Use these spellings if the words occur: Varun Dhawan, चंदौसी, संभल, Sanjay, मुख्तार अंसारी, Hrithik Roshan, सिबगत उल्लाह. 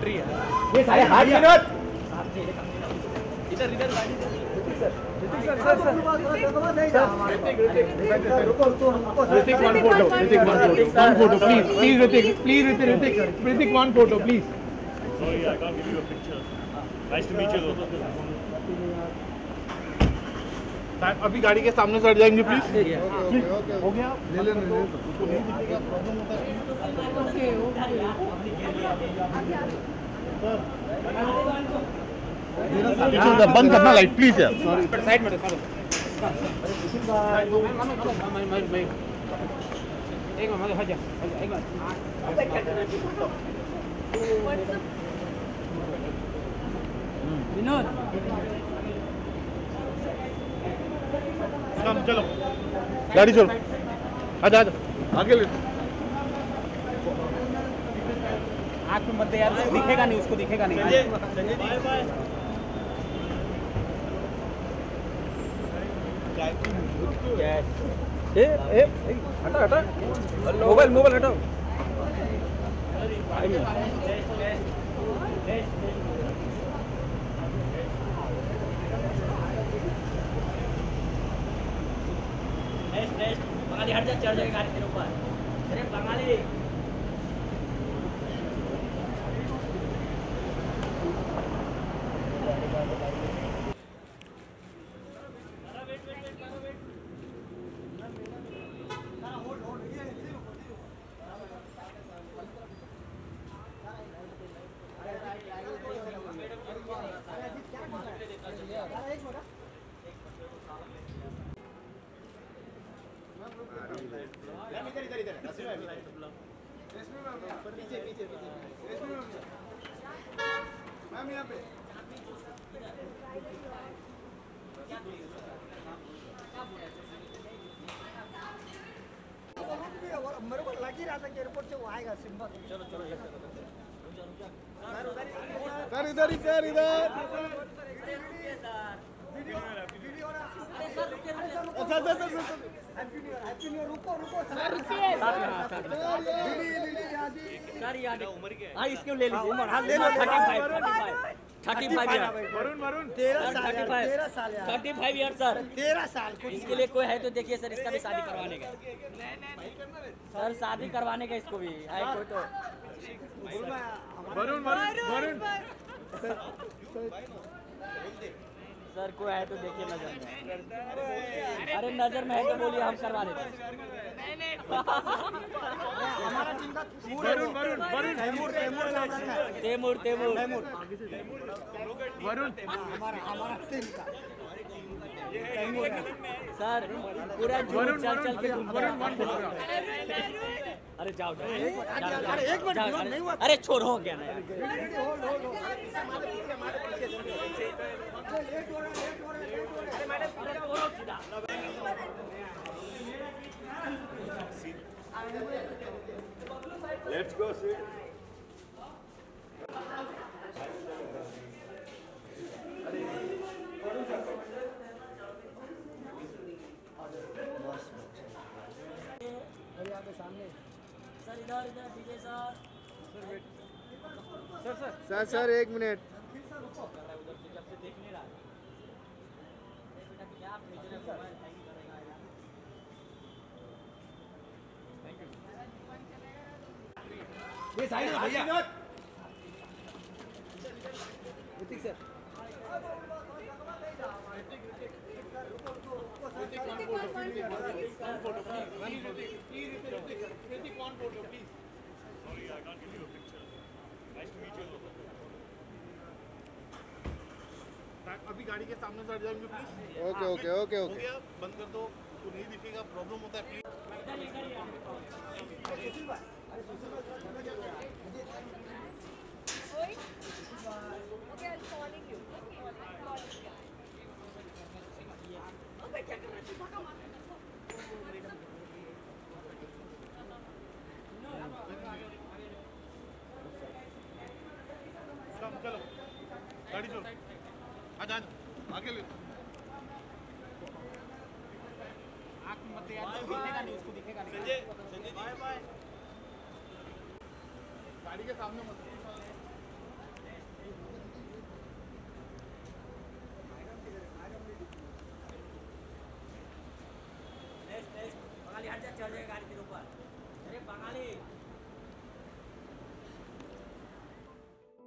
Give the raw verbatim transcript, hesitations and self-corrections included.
पटरी है ये सारे हाथ विनोद इधर इधर गाड़ी सर सर सर सर रुको तो हमको Hrithik one photo Hrithik one photo one photo please please Hrithik please Hrithik Hrithik one photo please sorry I can't give you a picture nice to meet you दोस्तों अभी गाड़ी के सामने से हट जाएंगे प्लीज हो गया ले ले ले उसको नहीं दिखेगा प्रॉब्लम होता है ओके ओके बंद करना लाइट प्लीज यार साइड में एक बार हट जा एक बार विनोद चलो गाड़ी छोड़ आजा आजा आगे ले आँख में मत दे यार दिखेगा नहीं उसको दिखेगा नहीं ए ए हटा हटा मोबाइल मोबाइल हटाओ नेक्स्ट नेक्स्ट बंगाली हट जा चढ़ जाएगा गाड़ी के ऊपर अरे बंगाली इधर इधर अच्छा अच्छा अच्छा रुको रुको सर रुकिए सर याद उम्र क्या है हां इसको ले लीजिए उम्र हां ले लो पैंतीस पैंतीस पैंतीस वरुण वरुण तेरह साल पैंतीस यार सर तेरह साल इसके लिए कोई है तो देखिए सर इसका भी शादी करवाने का सर शादी करवाने का इसको भी है कोई तो वरुण वरुण वरुण सर कोई है तो देखिए नजर अरे नजर में है तो बोलिए हम करवा लेते हैं हमारा चिंता वरुण वरुण वरुण तैमूर तैमूर तैमूर तैमूर वरुण हमारा हमारा चिंता सर पूरा वरुण चल चल के वरुण वरुण अरे जाओ अरे एक मिनट नहीं हुआ अरे छोड़ हो गया ना यार लेट्स गो सी अरे आपके सामने सर इधर इधर DJ sir sir wait sir sir sir sir एक मिनट सर रुको उधर से जब से देख नहीं रहा है बेटा क्या आप भेज रहे हो मोबाइल थैंक यू करेगा थैंक यू ये साइड में भैया ऋतिक सर अभी गाड़ी के सामने से हट जाएंगे please okay okay okay okay बंद कर दो तो नहीं दिखेगा प्रॉब्लम होता है प्लीज चलो गाड़ी चलो आजा आगे ले आँख में मत दे यार दिखेगा नहीं उसको दिखेगा नहीं संजय संजय बाय बाय गाड़ी के सामने मत चढ़ जाएगा गाड़ी के ऊपर। अरे बंगाली।